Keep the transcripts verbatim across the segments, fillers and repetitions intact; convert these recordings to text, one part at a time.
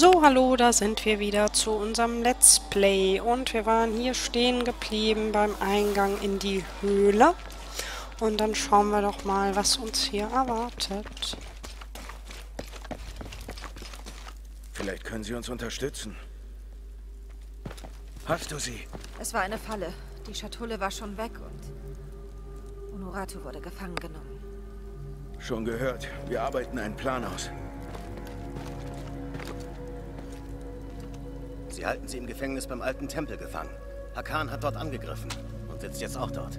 So, hallo, da sind wir wieder zu unserem Let's Play und wir waren hier stehen geblieben beim Eingang in die Höhle und dann schauen wir doch mal, was uns hier erwartet. Vielleicht können Sie uns unterstützen. Hast du sie? Es war eine Falle. Die Schatulle war schon weg und Unuratu wurde gefangen genommen. Schon gehört. Wir arbeiten einen Plan aus. Sie halten sie im Gefängnis beim alten Tempel gefangen. Hakan hat dort angegriffen und sitzt jetzt auch dort.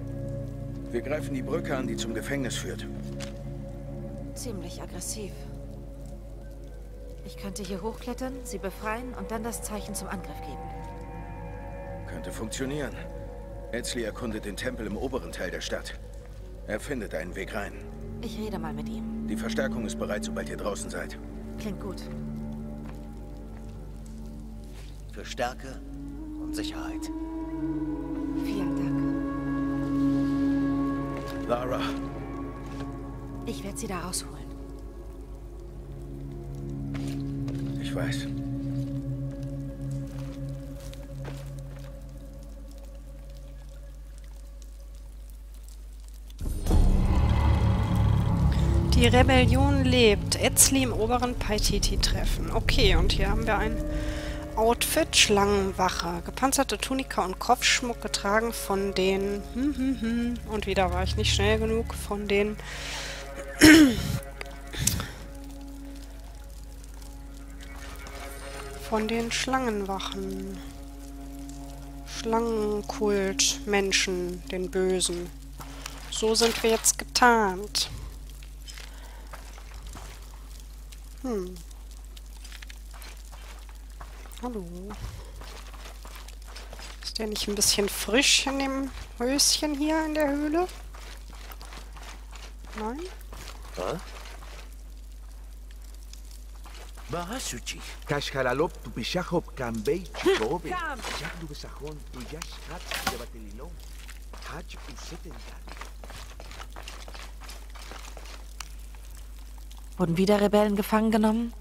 Wir greifen die Brücke an, die zum Gefängnis führt. Ziemlich aggressiv. Ich könnte hier hochklettern, sie befreien und dann das Zeichen zum Angriff geben. Könnte funktionieren. Etzli erkundet den Tempel im oberen Teil der Stadt. Er findet einen Weg rein. Ich rede mal mit ihm. Die Verstärkung ist bereit, sobald ihr draußen seid. Klingt gut. Für Stärke und Sicherheit. Vielen Dank. Lara. Ich werde sie da rausholen. Ich weiß. Die Rebellion lebt. Etzli im oberen Paititi treffen. Okay, und hier haben wir ein Outfit, Schlangenwache. Gepanzerte Tunika und Kopfschmuck getragen von den... Hm, hm, hm. Und wieder war ich nicht schnell genug. Von den... von den Schlangenwachen. Schlangenkult, Menschen, den Bösen. So sind wir jetzt getarnt. Hm. Hallo. Ist der nicht ein bisschen frisch in dem Höschen hier in der Höhle? Nein? Wurden wieder Rebellen gefangen genommen?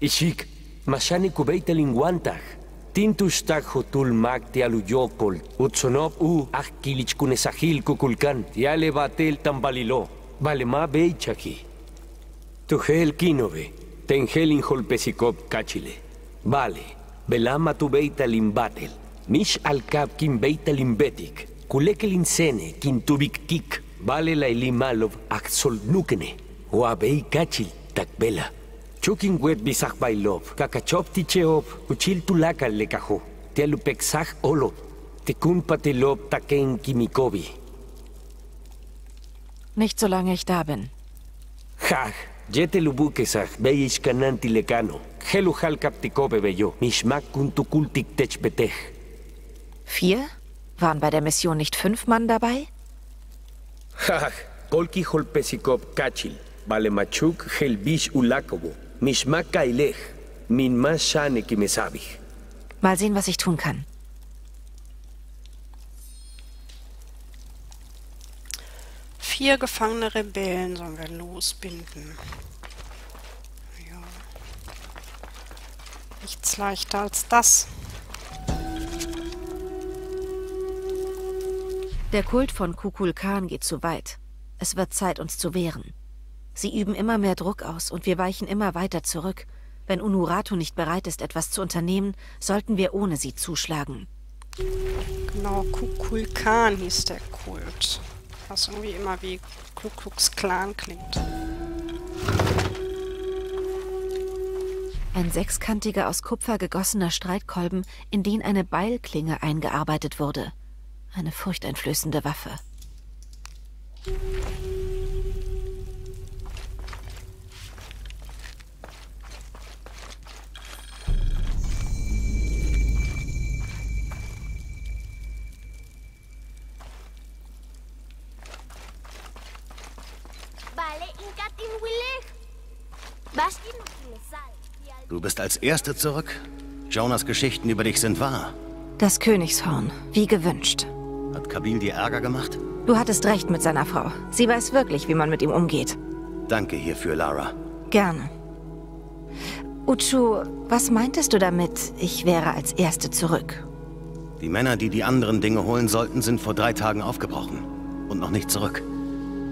Ischik. Masani Kubeit Linguantag, Tintus Tajotul Mag Tialuyokol, Utsonob U, Achkilich Kunesahil Kukulkan, Tiale Batel Tambalilo, Balema Beichaki, Tugel Kinove, Tengel Inholpesikop Kachile, Vale, Belama Tubeitalin Batel, Mish Alkab Kimbeitalin Betik, Kulekelin Sene, Kintubik Kik, Vale Lailimalov Axol Nukene, Huabei Kachil Takbela. Chukin wet bisach bailov, kakachop ticheop, uchil tulaka lekaho, tialupexach olo, tekun patelop taken kimikobi. Nicht solange ich da bin. Hach, jetelubukesach, beish kananti lekano, heluhal kaptikobe bejo, mishmak kuntukultik techbetech. Vier? Waren bei der Mission nicht fünf Mann dabei? Hach, kolki holpesikop kachil, balemachuk helbish ulakobo. Mal sehen, was ich tun kann. Vier gefangene Rebellen sollen wir losbinden. Ja. Nichts leichter als das. Der Kult von Kukulkan geht zu weit. Es wird Zeit, uns zu wehren. Sie üben immer mehr Druck aus und wir weichen immer weiter zurück. Wenn Unuratu nicht bereit ist, etwas zu unternehmen, sollten wir ohne sie zuschlagen. Genau, Kukulkan hieß der Kult. Was irgendwie immer wie Ku Klux Klan klingt. Ein sechskantiger, aus Kupfer gegossener Streitkolben, in den eine Beilklinge eingearbeitet wurde. Eine furchteinflößende Waffe. Du bist als Erste zurück. Jonas Geschichten über dich sind wahr. Das Königshorn, wie gewünscht. Hat Kabil dir Ärger gemacht? Du hattest recht mit seiner Frau. Sie weiß wirklich, wie man mit ihm umgeht. Danke hierfür, Lara. Gerne. Uchu, was meintest du damit, ich wäre als Erste zurück? Die Männer, die die anderen Dinge holen sollten, sind vor drei Tagen aufgebrochen und noch nicht zurück.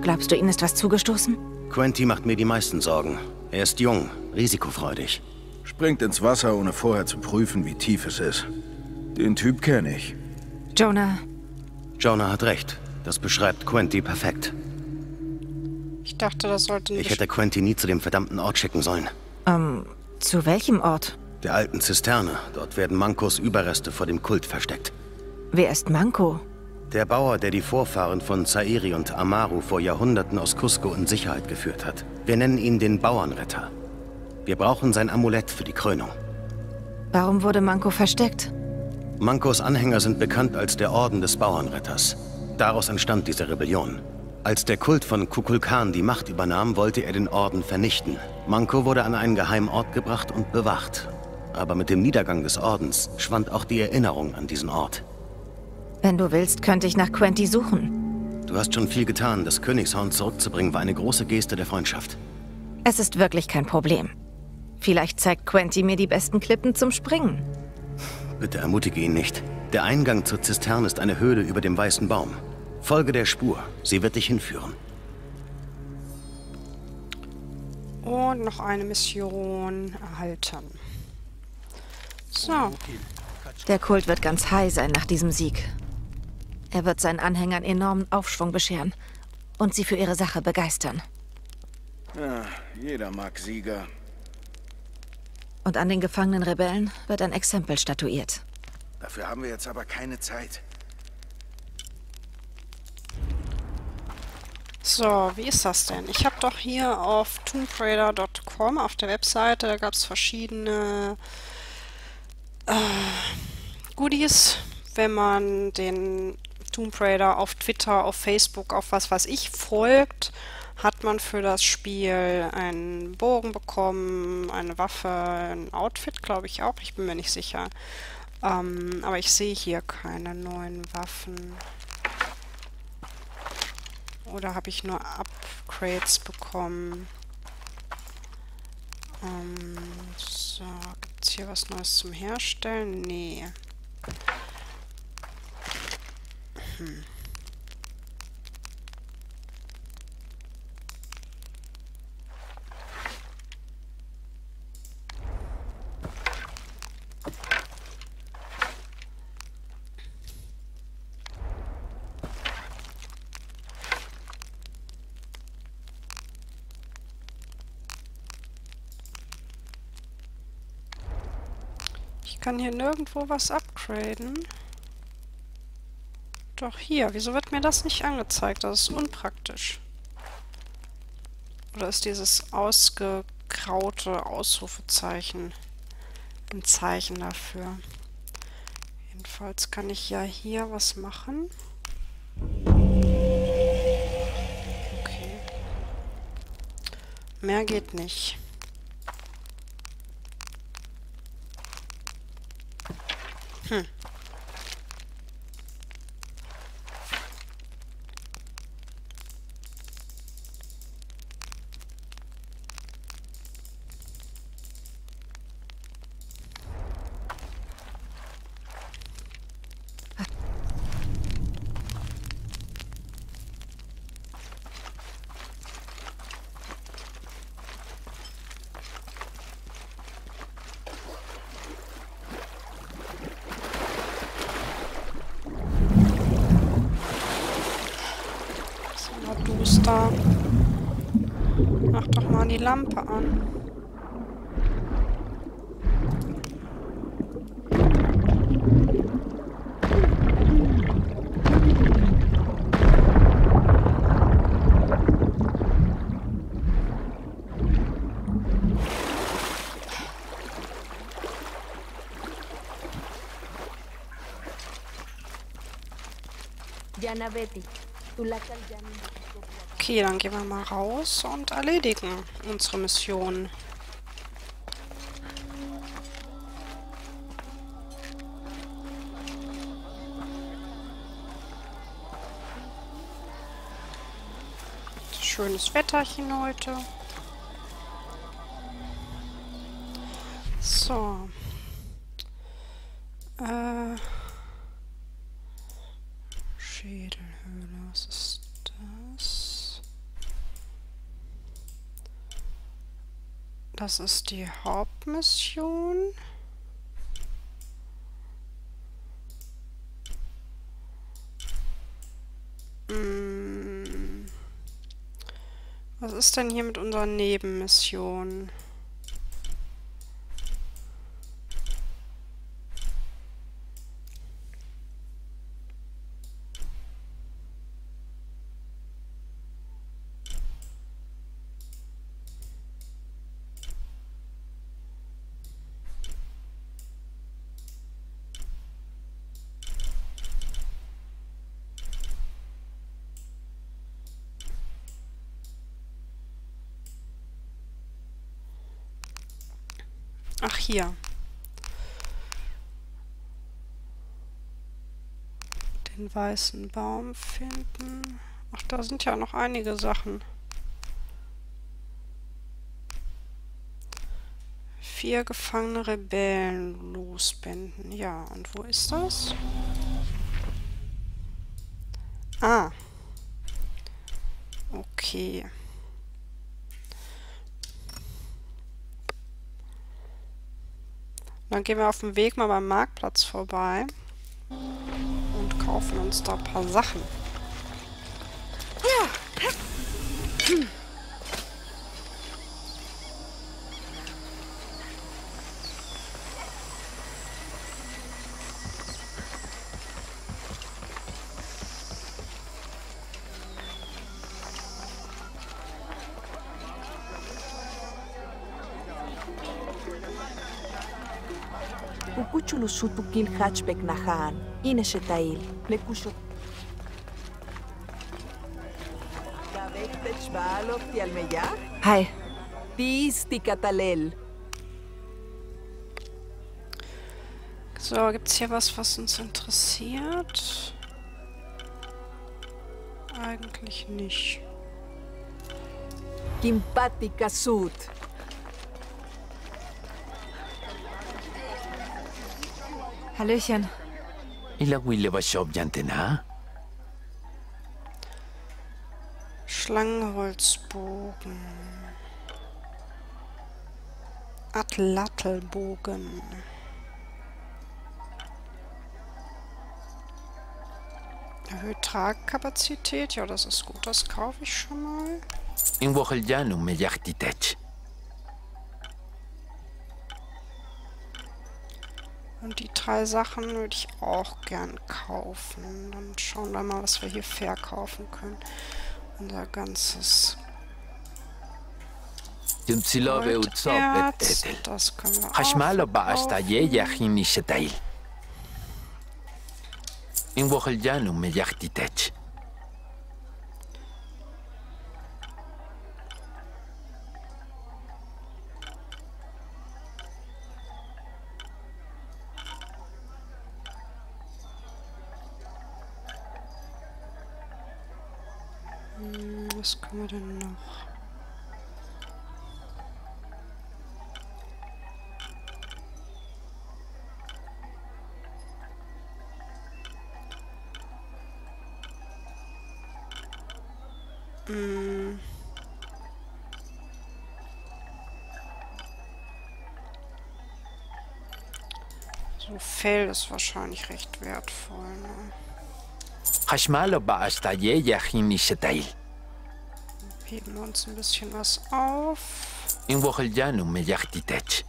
Glaubst du, ihnen ist was zugestoßen? Quenty macht mir die meisten Sorgen. Er ist jung, risikofreudig. Springt ins Wasser, ohne vorher zu prüfen, wie tief es ist. Den Typ kenne ich. Jonah. Jonah hat recht. Das beschreibt Quenty perfekt. Ich dachte, das sollte... Ich hätte Quenty nie zu dem verdammten Ort schicken sollen. Ähm, zu welchem Ort? Der alten Zisterne. Dort werden Mancos Überreste vor dem Kult versteckt. Wer ist Manco? Der Bauer, der die Vorfahren von Zairi und Amaru vor Jahrhunderten aus Cusco in Sicherheit geführt hat. Wir nennen ihn den Bauernretter. Wir brauchen sein Amulett für die Krönung. Warum wurde Manco versteckt? Mancos Anhänger sind bekannt als der Orden des Bauernretters. Daraus entstand diese Rebellion. Als der Kult von Kukulkan die Macht übernahm, wollte er den Orden vernichten. Manco wurde an einen geheimen Ort gebracht und bewacht. Aber mit dem Niedergang des Ordens schwand auch die Erinnerung an diesen Ort. Wenn du willst, könnte ich nach Quenty suchen. Du hast schon viel getan. Das Königshorn zurückzubringen war eine große Geste der Freundschaft. Es ist wirklich kein Problem. Vielleicht zeigt Quenty mir die besten Klippen zum Springen. Bitte ermutige ihn nicht. Der Eingang zur Zisterne ist eine Höhle über dem weißen Baum. Folge der Spur. Sie wird dich hinführen. Und noch eine Mission erhalten. So. Der Kult wird ganz high sein nach diesem Sieg. Er wird seinen Anhängern enormen Aufschwung bescheren und sie für ihre Sache begeistern. Ja, jeder mag Sieger. Und an den gefangenen Rebellen wird ein Exempel statuiert. Dafür haben wir jetzt aber keine Zeit. So, wie ist das denn? Ich habe doch hier auf tomb raider punkt com, auf der Webseite, da gab es verschiedene äh, Goodies, wenn man den Tomb Raider auf Twitter, auf Facebook, auf was weiß ich folgt. Hat man für das Spiel einen Bogen bekommen, eine Waffe, ein Outfit, glaube ich auch. Ich bin mir nicht sicher. Ähm, aber ich sehe hier keine neuen Waffen. Oder habe ich nur Upgrades bekommen? Ähm, so, gibt es hier was Neues zum Herstellen? Nee. Hm. Ich kann hier nirgendwo was upgraden. Doch hier, wieso wird mir das nicht angezeigt? Das ist unpraktisch. Oder ist dieses ausgegraute Ausrufezeichen ein Zeichen dafür? Jedenfalls kann ich ja hier was machen. Okay. Mehr geht nicht. Hm. Da. Mach doch mal die Lampe an. Jana Betty, du lachst Jana. Okay, dann gehen wir mal raus und erledigen unsere Mission. Schönes Wetterchen heute. Äh. Schädelhöhle, was ist das? Das ist die Hauptmission. Hm. Was ist denn hier mit unserer Nebenmission? Ach, hier. Den weißen Baum finden. Ach, da sind ja noch einige Sachen. Vier gefangene Rebellen losbinden. Ja, und wo ist das? Ah. Okay. Dann gehen wir auf dem Weg mal beim Marktplatz vorbei und kaufen uns da ein paar Sachen. Hm. Hi. So, gibt's hier was, was uns interessiert? Eigentlich nicht. Kimpatika Sud. Hallöchen. Schlangenholzbogen. Atlattelbogen. Erhöht Tragkapazität. Ja, das ist gut. Das kaufe ich schon mal. In Wocheljanu Mejachtitetsch. Und die drei Sachen würde ich auch gern kaufen. Dann schauen wir mal, was wir hier verkaufen können. Unser ganzes Goldherz, das können wir auch kaufen. Was können wir denn noch? Hm. So Fell ist wahrscheinlich recht wertvoll, ne? Heben wir uns ein bisschen was auf. In Wocheljanu Mejachtitetsch.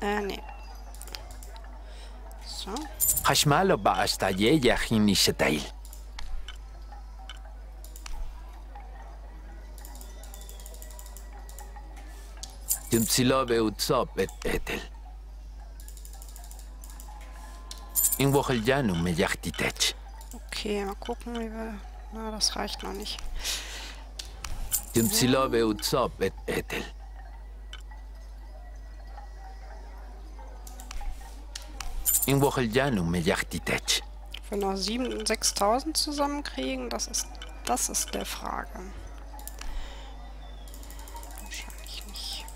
Äh, nee. So. Hashmalo Baastaye Yachin Ishetail. Jumsilobe Utsop et Etel. Okay, mal gucken, wie wir... Na, das reicht noch nicht. So. Wenn wir noch siebentausend, sechstausend zusammenkriegen, das ist, das ist der Frage. Wahrscheinlich nicht.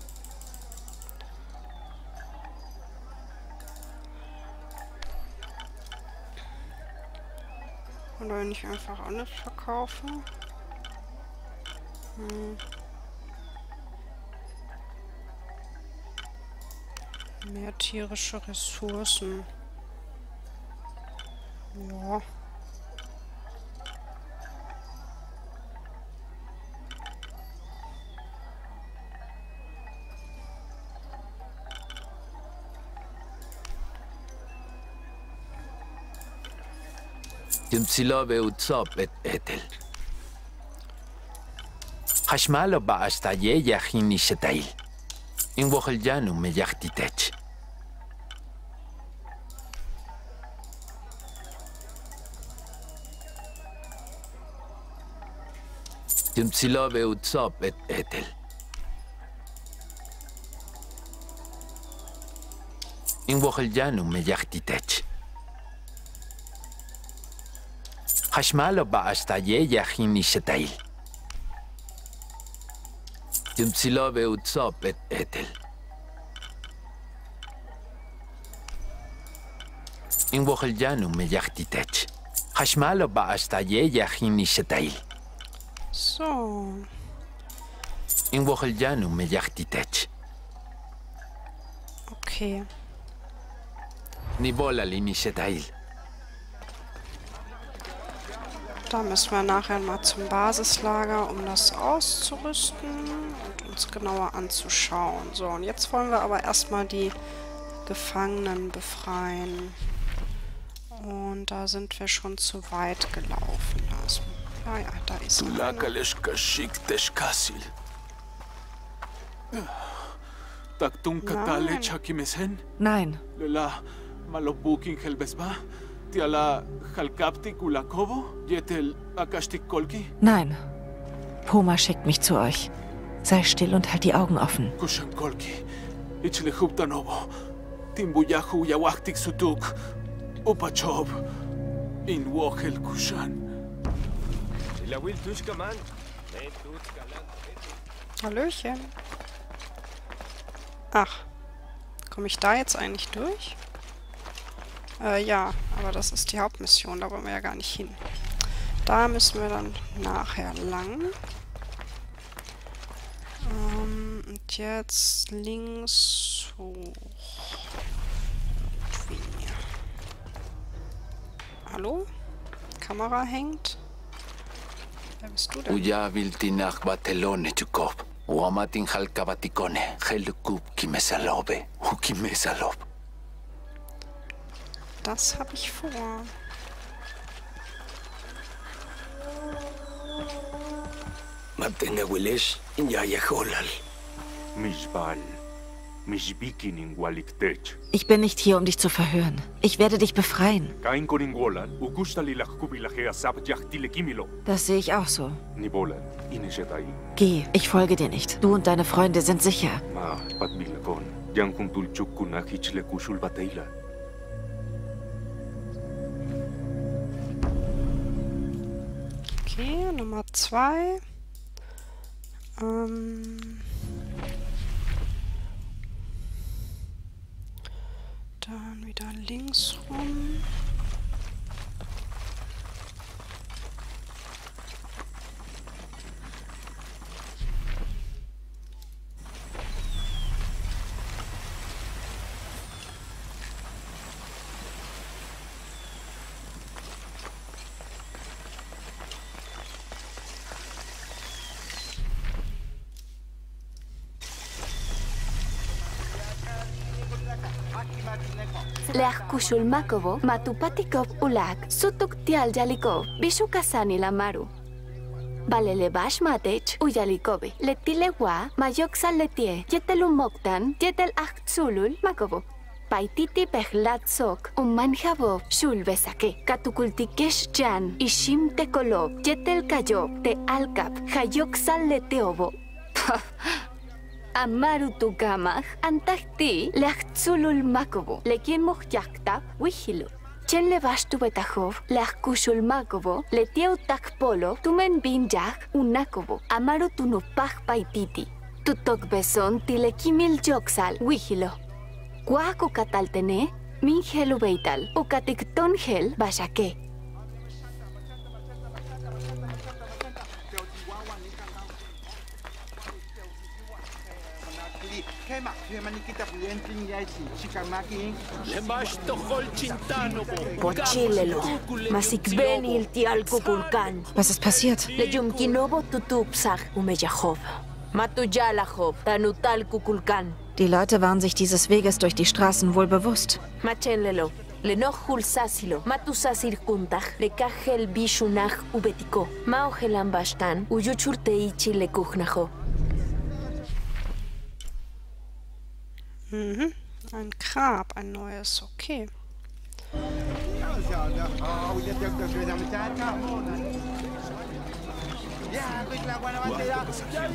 wir nicht einfach alles verkaufen? Hm. Mehr tierische Ressourcen. Ja. Timsilobe utzopet etel. Hashmaloba hasta yeja hinisetail. In Wocheljanu me jachtitech. Timsilobe utzopet etel. In Wocheljanu me jachtitech. Hashmalo baastaye yahini shetail. Timsilobe utzopet etel. In Wocheljanu me jachtitech. Hashmalo baastaye yahini shetail. So. In Wocheljanu me jachtitech. Okay. Nibola lini shetail. Da müssen wir nachher mal zum Basislager, um das auszurüsten und uns genauer anzuschauen. So, und jetzt wollen wir aber erstmal die Gefangenen befreien. Und da sind wir schon zu weit gelaufen. Ja, ja, da ist er. Nein. Nein. Nein. Puma schickt mich zu euch. Sei still und halt die Augen offen. Hallöchen. Ach. Komme ich da jetzt eigentlich durch? Äh, ja, aber das ist die Hauptmission, da wollen wir ja gar nicht hin. Da müssen wir dann nachher lang. Ähm, und jetzt links hoch. Hallo? Kamera hängt? Wer bist du denn? Uja will die nach Batelone zu Kopf. Uamatin halkabatikone. Hellukup kimesalobe. Hukimesalob. Das habe ich vor. Matene Willis in Jajaholal. Misbal. Misbikin in Waliktech. Ich bin nicht hier, um dich zu verhören. Ich werde dich befreien. Das sehe ich auch so. Geh, ich folge dir nicht. Du und deine Freunde sind sicher. Okay, Nummer zwei. Ähm Dann wieder links rum. Lech kushul makovo, matupatikov ulak, sutuk tial jalikov, bishukasani lamaru. Balele bash matech ujalikobe, letilewa, majoksa letie, jetelumoktan, jetel achtzulul makovo. Paititi pechlatzok, umanjavov, shulbesake, katukultikesh jan, ishim tekolob, jetel kajob, te alkap, jayoksa leteobo. Amaru tugamach, antachti, lechzulul makovo, lekimuch jaktab, wichilu. Chen levash tu betachov, lechkushul makovo, letieu takpolo, tumen binjach, unakovo, amaru tunupach paititi. Tutok beson, tilekimil joksal, wichilo. Kuaku kataltene, minhelu beital, ukatikton hel, bashake. Was ist passiert? Die Leute waren sich dieses Weges durch die Straßen wohl bewusst. Mhm. Ein Grab, ein neues, okay.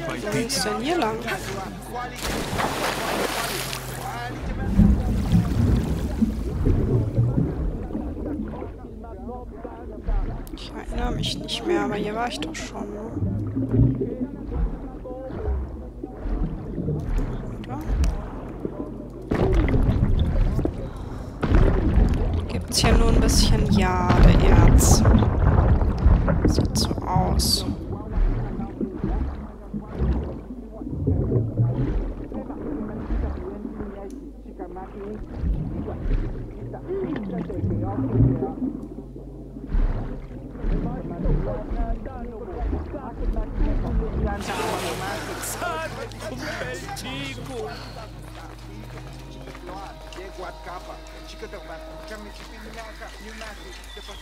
Wo geht's denn hier lang? Ich erinnere mich nicht mehr, aber hier war ich doch schon. Oder? Gibt's hier nur ein bisschen Jadeerz. Sieht so aus.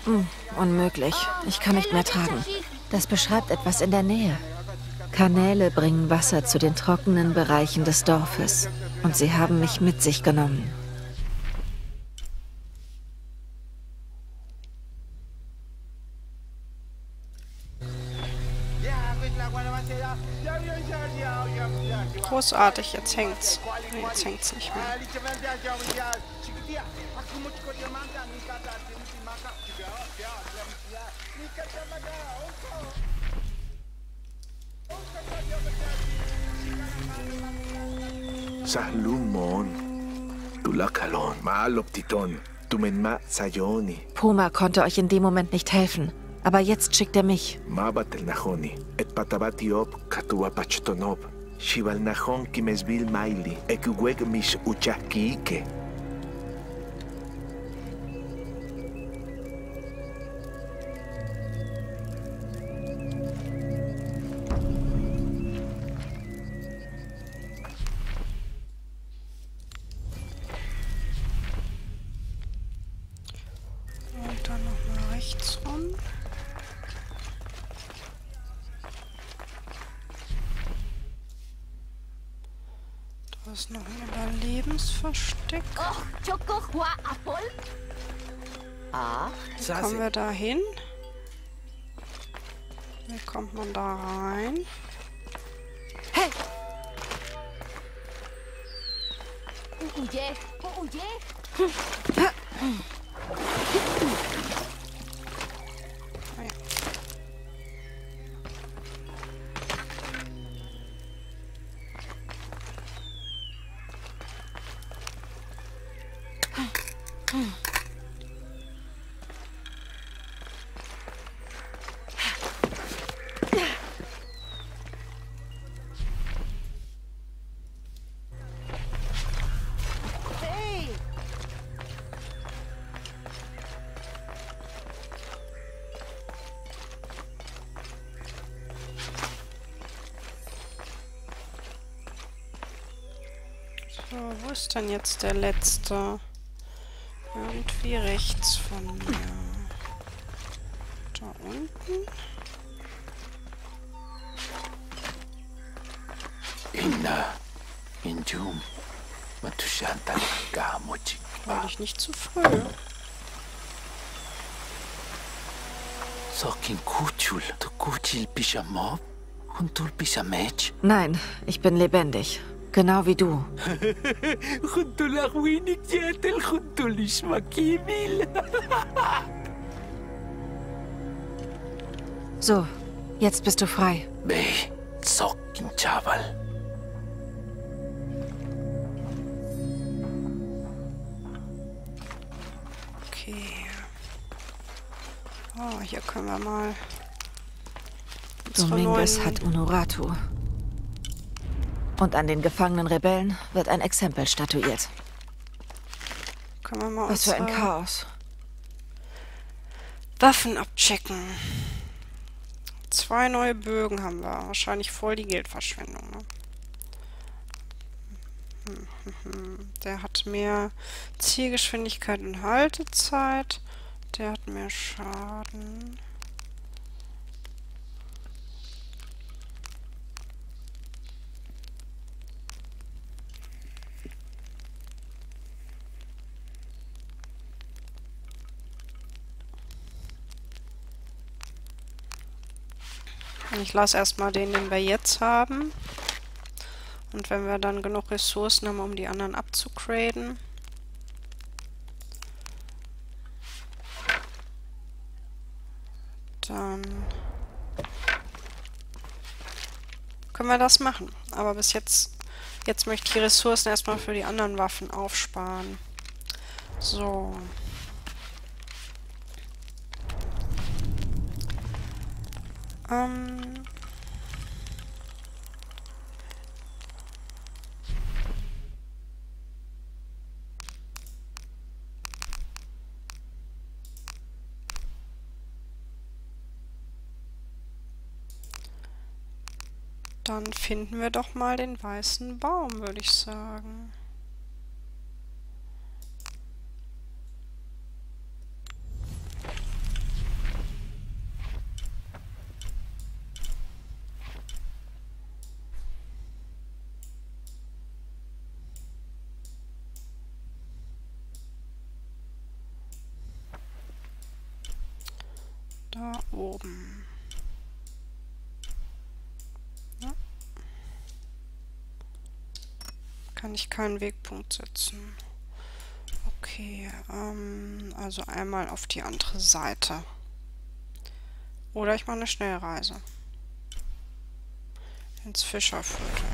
Hm, unmöglich. Ich kann nicht mehr tragen. Das beschreibt etwas in der Nähe. Kanäle bringen Wasser zu den trockenen Bereichen des Dorfes. Und sie haben mich mit sich genommen. Großartig, jetzt hängt's. Nee, jetzt hängt's nicht mehr. Puma konnte euch in dem Moment nicht helfen, aber jetzt schickt er mich. Und dann nochmal rechts rum. Da ist noch ein Überlebensversteck. Wie kommen wir da hin? Wie kommt man da rein? Hey! Hm. So, wo ist denn jetzt der letzte? Irgendwie rechts von mir. Da unten. Inna, Injum, Matushanta, Gamuchi. War ich nicht zu früh? Sokin Kuchul, du Kuchil Pishamob und du Pishamech? Nein, ich bin lebendig. Genau wie du. So, jetzt bist du frei. Okay. Oh, hier können wir mal... Dominguez hat Unuratu. Und an den gefangenen Rebellen wird ein Exempel statuiert. Können wir mal was für ein Chaos. Waffen abchecken. Zwei neue Bögen haben wir. Wahrscheinlich voll die Geldverschwendung. Ne? Der hat mehr Zielgeschwindigkeit und Haltezeit. Der hat mehr Schaden. Ich lasse erstmal den, den wir jetzt haben. Und wenn wir dann genug Ressourcen haben, um die anderen abzugraden. Dann können wir das machen. Aber bis jetzt, jetzt möchte ich die Ressourcen erstmal für die anderen Waffen aufsparen. So. Ähm. Dann finden wir doch mal den weißen Baum, würde ich sagen. Da oben. Ja. Kann ich keinen Wegpunkt setzen. Okay, ähm, also einmal auf die andere Seite. Oder ich mache eine Schnellreise. Ins Fischerviertel.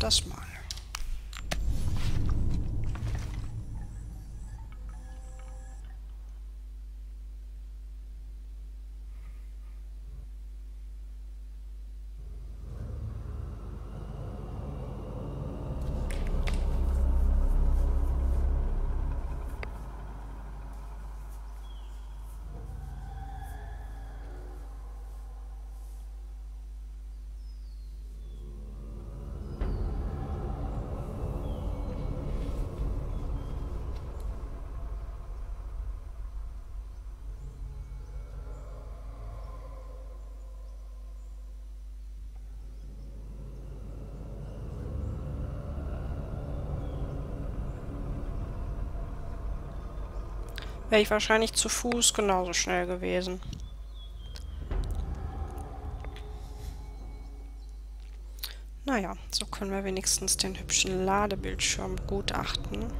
Das mal. Wäre ich wahrscheinlich zu Fuß genauso schnell gewesen. Naja, so können wir wenigstens den hübschen Ladebildschirm begutachten.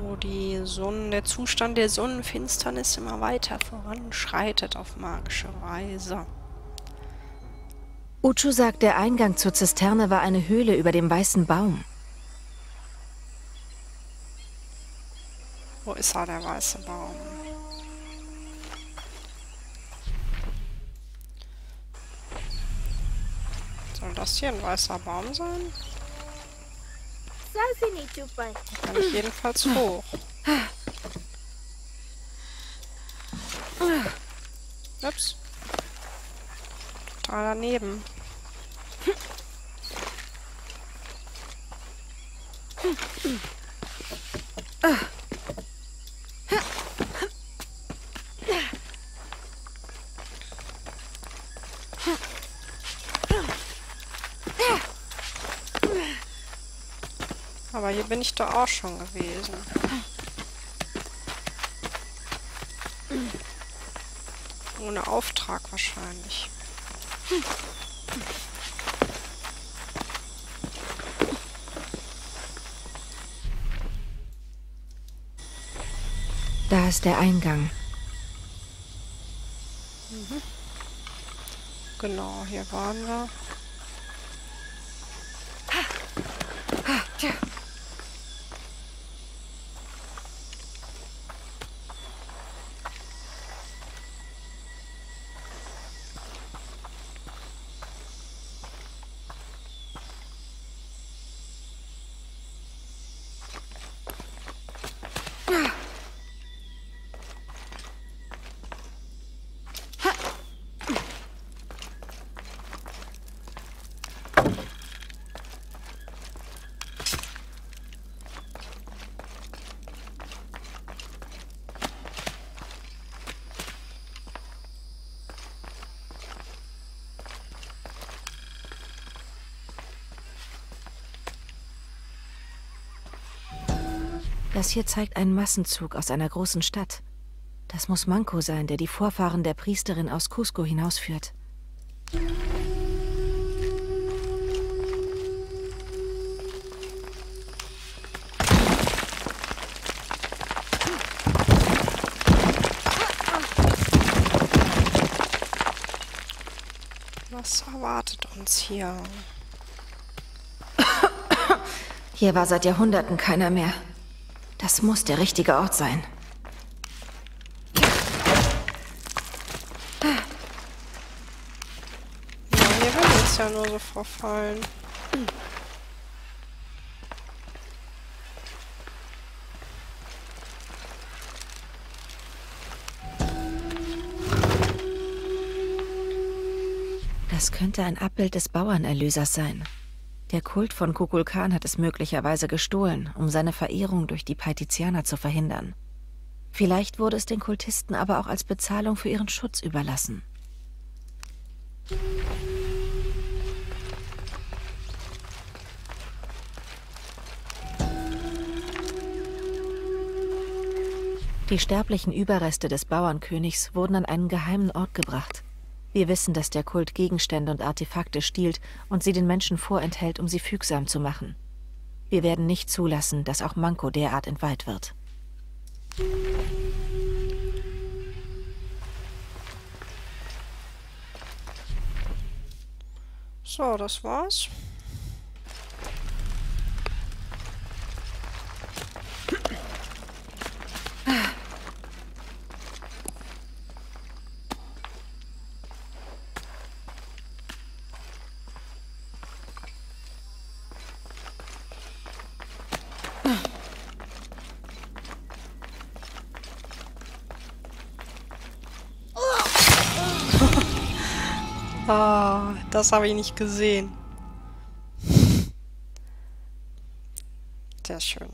Wo die Sonne, der Zustand der Sonnenfinsternis immer weiter voranschreitet auf magische Weise. Uchu sagt, der Eingang zur Zisterne war eine Höhle über dem weißen Baum. Wo ist er, der weiße Baum? Soll das hier ein weißer Baum sein? Da kann ich jedenfalls hoch. Ups. Total daneben. Aber hier bin ich doch auch schon gewesen. Ohne Auftrag wahrscheinlich. Da ist der Eingang. Mhm. Genau, hier waren wir. Tja. Das hier zeigt einen Massenzug aus einer großen Stadt. Das muss Manco sein, der die Vorfahren der Priesterin aus Cusco hinausführt. Was erwartet uns hier? Hier war seit Jahrhunderten keiner mehr. Das muss der richtige Ort sein. Ja, wir werden jetzt ja nur so verfallen. Hm. Das könnte ein Abbild des Bauernerlösers sein. Der Kult von Kukulkan hat es möglicherweise gestohlen, um seine Verehrung durch die Paitizianer zu verhindern. Vielleicht wurde es den Kultisten aber auch als Bezahlung für ihren Schutz überlassen. Die sterblichen Überreste des Bauernkönigs wurden an einen geheimen Ort gebracht. Wir wissen, dass der Kult Gegenstände und Artefakte stiehlt und sie den Menschen vorenthält, um sie fügsam zu machen. Wir werden nicht zulassen, dass auch Manco derart entweiht wird. So, das war's. Das habe ich nicht gesehen. Sehr schön.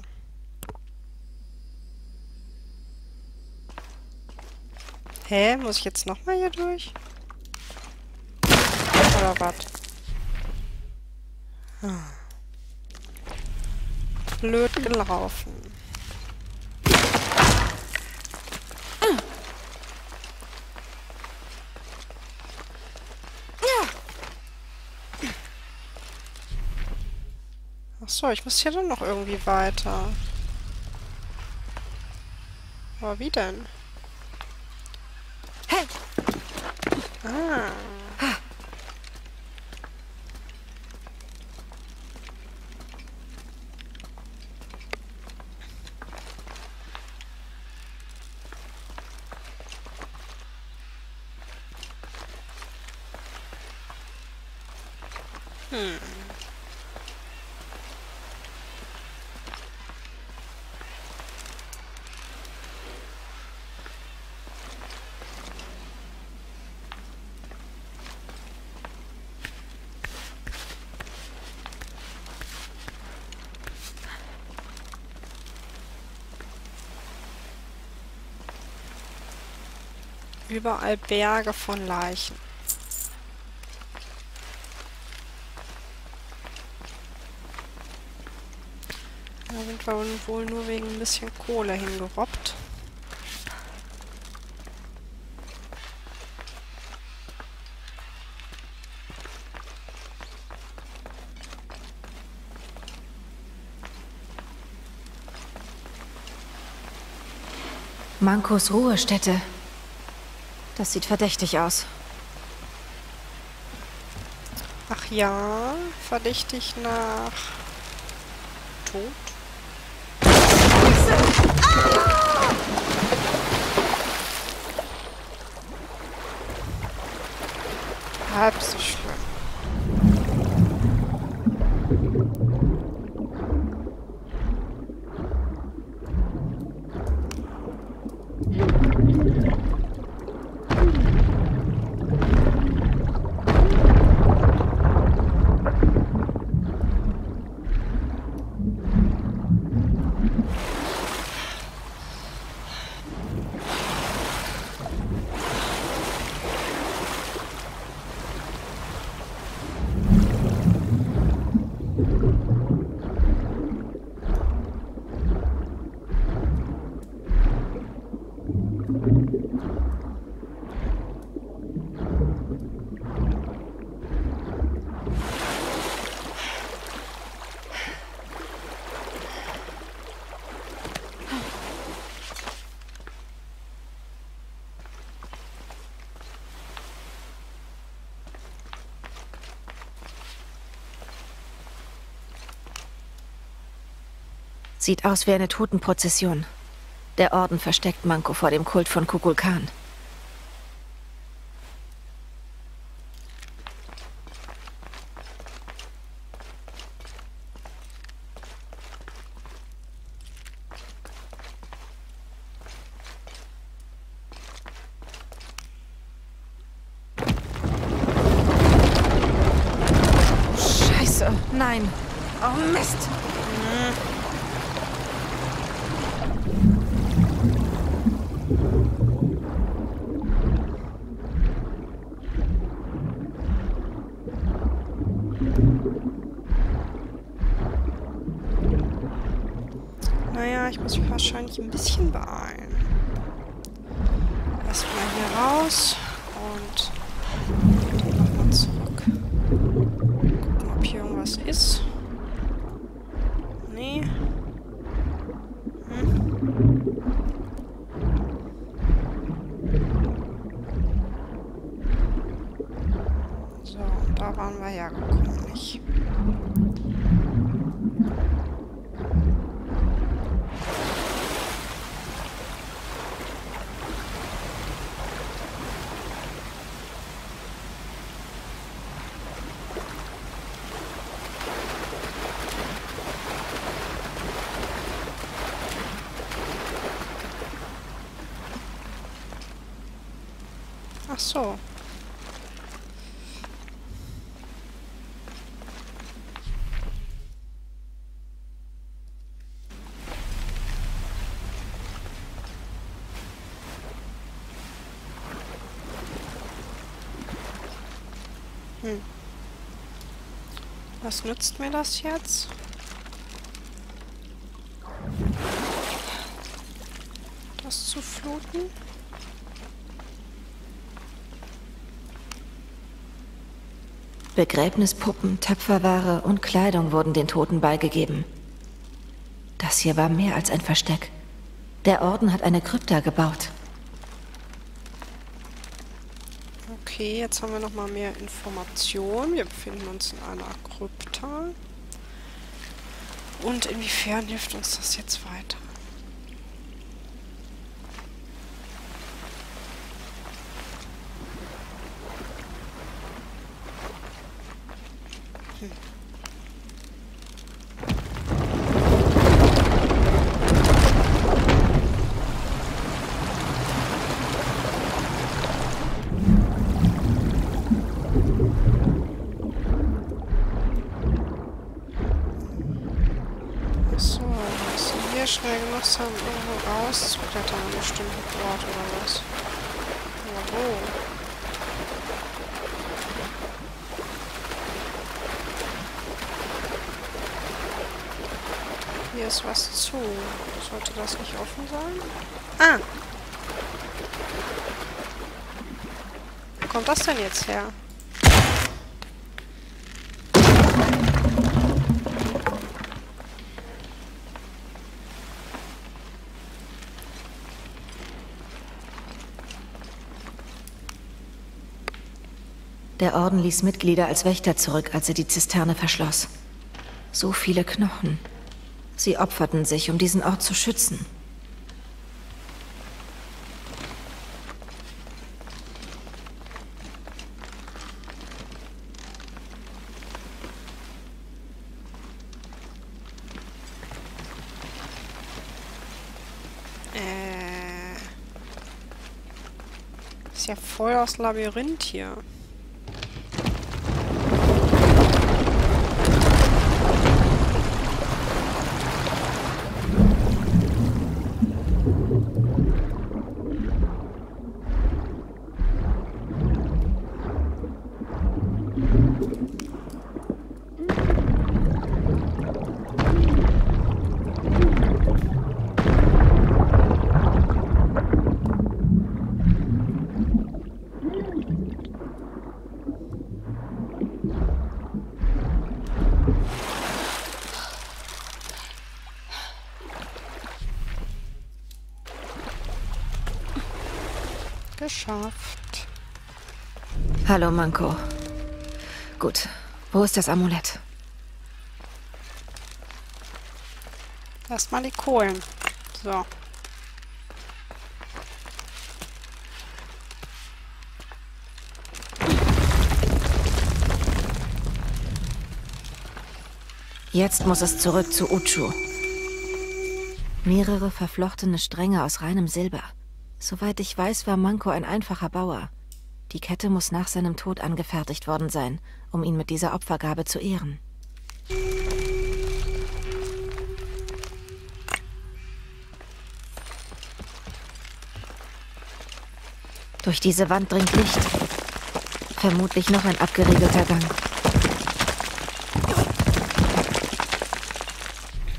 Hä? Muss ich jetzt nochmal hier durch? Oder was? Hm. Blöd gelaufen. So, ich muss hier dann noch irgendwie weiter. Aber wie denn? Hey! Ah. Ha. Hm. Überall Berge von Leichen. Da sind wir wohl nur wegen ein bisschen Kohle hingerobbt. Mancos Ruhestätte. Das sieht verdächtig aus. Ach ja, verdächtig nach tot. Ah! Halb so schlimm. Sieht aus wie eine Totenprozession. Der Orden versteckt Manco vor dem Kult von Kukulkan. Scheiße, nein. Oh Mist. Wahrscheinlich ein bisschen beeilen. Erstmal hier raus und nochmal zurück. Gucken, ob hier irgendwas ist. Nee. Hm. So, und da waren wir ja gekommen, nicht? Ach so. Hm. Was nützt mir das jetzt? Das zu fluten? Begräbnispuppen, Töpferware und Kleidung wurden den Toten beigegeben. Das hier war mehr als ein Versteck. Der Orden hat eine Krypta gebaut. Okay, jetzt haben wir nochmal mehr Informationen. Wir befinden uns in einer Krypta. Und inwiefern hilft uns das jetzt weiter? Schnell gemacht haben, irgendwo rauszuklettern an einem bestimmten Ort oder was. Ja, wo? Hier ist was zu. Sollte das nicht offen sein? Ah! Wo kommt das denn jetzt her? Der Orden ließ Mitglieder als Wächter zurück, als er die Zisterne verschloss. So viele Knochen. Sie opferten sich, um diesen Ort zu schützen. Ist ja voll aus Labyrinth hier. Geschafft. Hallo, Manco. Gut, wo ist das Amulett? Erstmal die Kohlen. So. Jetzt muss es zurück zu Uchu. Mehrere verflochtene Stränge aus reinem Silber. Soweit ich weiß, war Manco ein einfacher Bauer. Die Kette muss nach seinem Tod angefertigt worden sein, um ihn mit dieser Opfergabe zu ehren. Durch diese Wand dringt Licht. Vermutlich noch ein abgeriegelter Gang.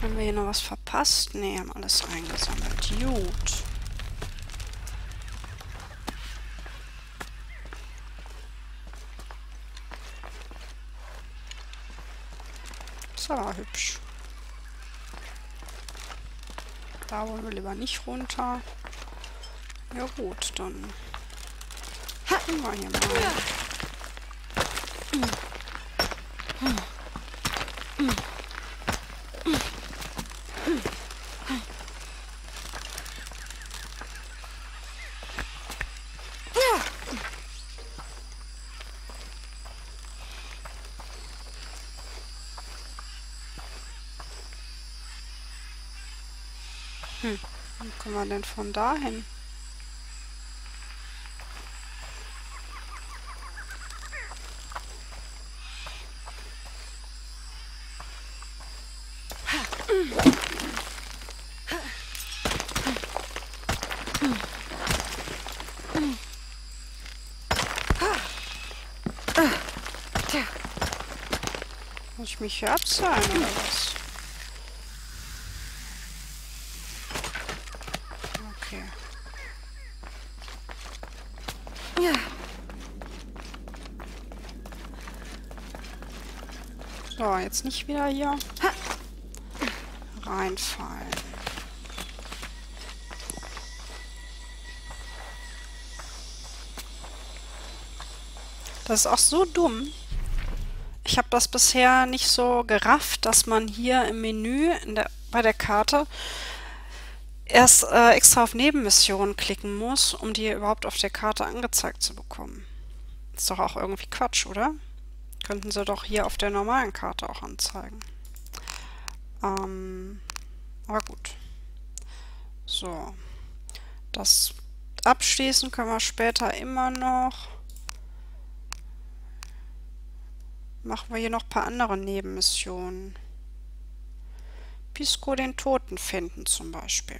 Haben wir hier noch was verpasst? Nee, haben alles eingesammelt. Gut. Aber hübsch. Da wollen wir lieber nicht runter. Ja gut, dann hacken wir hier mal. Hm, wo kommen wir denn von da hin? Muss ich mich hier abseilen oder was? So, jetzt nicht wieder hier reinfallen. Das ist auch so dumm. Ich habe das bisher nicht so gerafft, dass man hier im Menü in der, bei der Karte erst äh, extra auf Nebenmissionen klicken muss, um die überhaupt auf der Karte angezeigt zu bekommen. Ist doch auch irgendwie Quatsch, oder? Könnten sie doch hier auf der normalen Karte auch anzeigen. Ähm, aber gut. So. Das abschließen können wir später immer noch. Machen wir hier noch ein paar andere Nebenmissionen. Pisco den Toten finden zum Beispiel.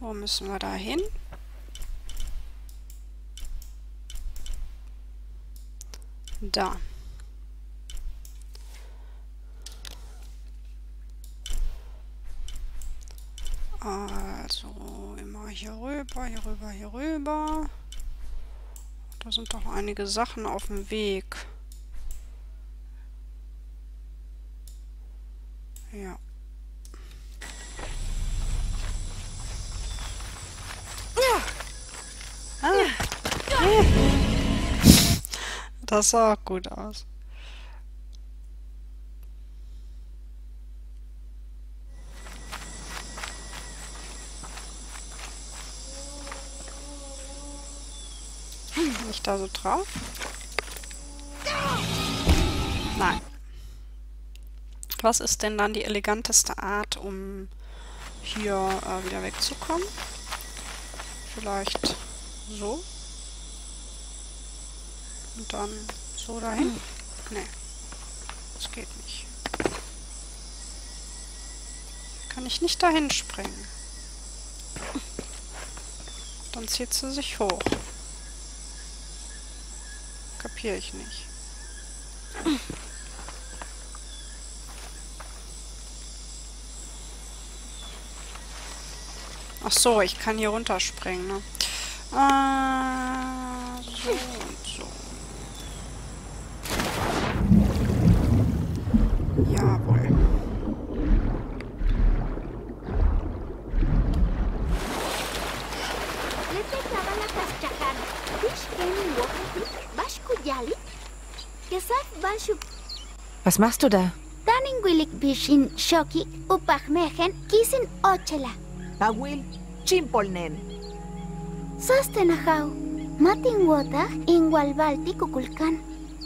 Wo müssen wir da hin? Da. Also immer hier rüber, hier rüber, hier rüber. Da sind doch einige Sachen auf dem Weg. Ja. Das sah auch gut aus. Hm, nicht da so drauf? Nein. Was ist denn dann die eleganteste Art, um hier äh, wieder wegzukommen? Vielleicht so? Und dann so dahin? Nee, das geht nicht. Kann ich nicht dahin springen. Dann zieht sie sich hoch. Kapiere ich nicht. Ach so, ich kann hier runterspringen, ne? Äh, so und so. Jawohl. Was machst du da? Awil, chimpolnen. Sostenahau, matin wota in walbalti kukulkan.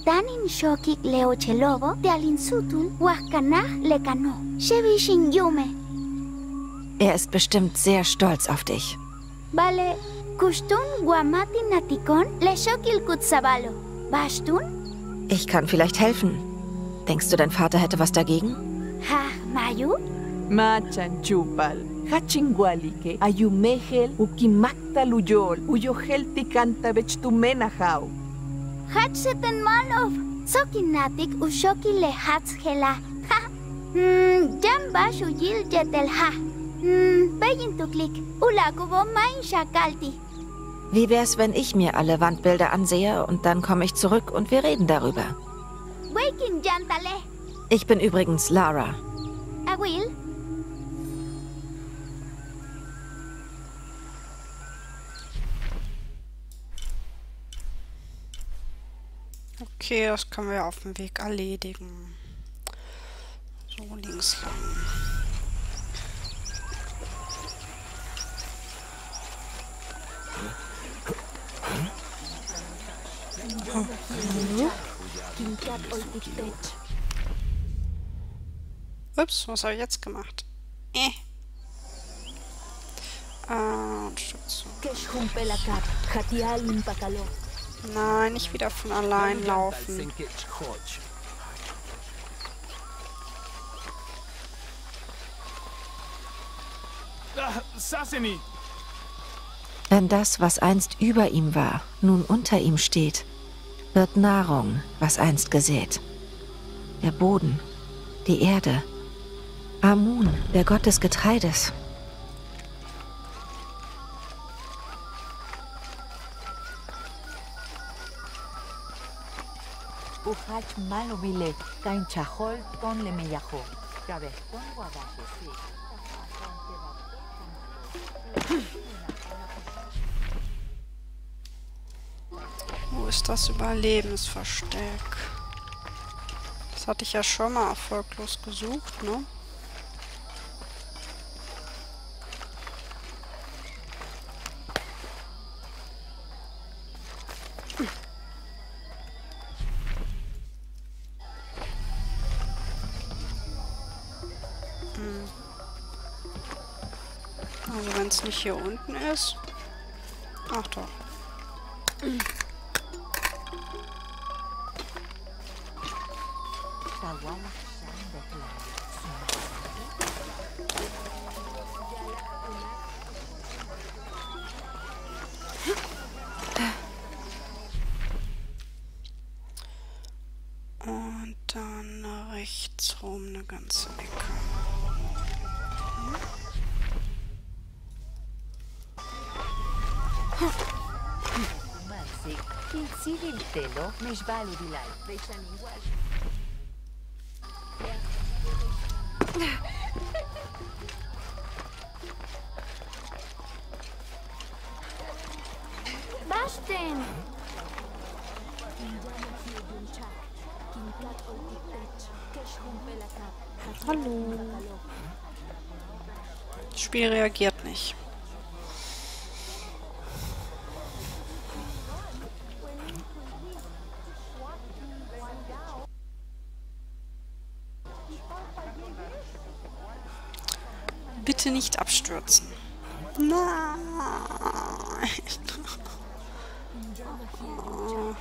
Danin shokik leochelobo, dealinsutul, wachkanach lekano. Shevishin yume. Er ist bestimmt sehr stolz auf dich. Vale, kustun guamatin natikon, le shokil kutsabalo. Bastun? Ich kann vielleicht helfen. Denkst du, dein Vater hätte was dagegen? Ha, Mayu? Machanchupal, Hachingualike, Ayumehel, Ukimakta Luyol, Uyohelti Kantavech Tumenahau. Hatscheten Malov, Zokinatik Ushoki Lehatzhela. Ha! Hm, Jambashu Yil Jetel Ha. Hm, Bejintuklik, Ulakubo Main Shakalti. Wie wär's, wenn ich mir alle Wandbilder ansehe und dann komme ich zurück und wir reden darüber? Waking Jantale. Ich bin übrigens Lara. Awil? Okay, das können wir auf dem Weg erledigen. So, links lang. Ups, was habe ich jetzt gemacht? Äh. Ah, und Schutz. Nein, nicht wieder von allein laufen. Wenn das, was einst über ihm war, nun unter ihm steht, wird Nahrung, was einst gesät. Der Boden, die Erde, Amun, der Gott des Getreides. Wo ist das Überlebensversteck? Das hatte ich ja schon mal erfolglos gesucht, ne? Nicht hier unten ist. Ach doch. Und dann rechts rum eine ganze Ecke. Was denn? Das Spiel reagiert nicht. Bitte nicht abstürzen. Nein. Oh.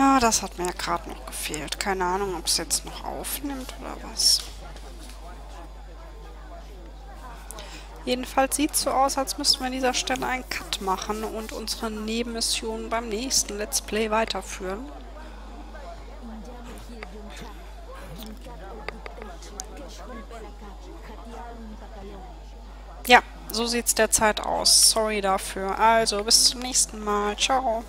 Ah, das hat mir ja gerade noch gefehlt. Keine Ahnung, ob es jetzt noch aufnimmt oder was. Jedenfalls sieht es so aus, als müssten wir an dieser Stelle einen Cut machen und unsere Nebenmission beim nächsten Let's Play weiterführen. Ja, so sieht es derzeit aus. Sorry dafür. Also, bis zum nächsten Mal. Ciao.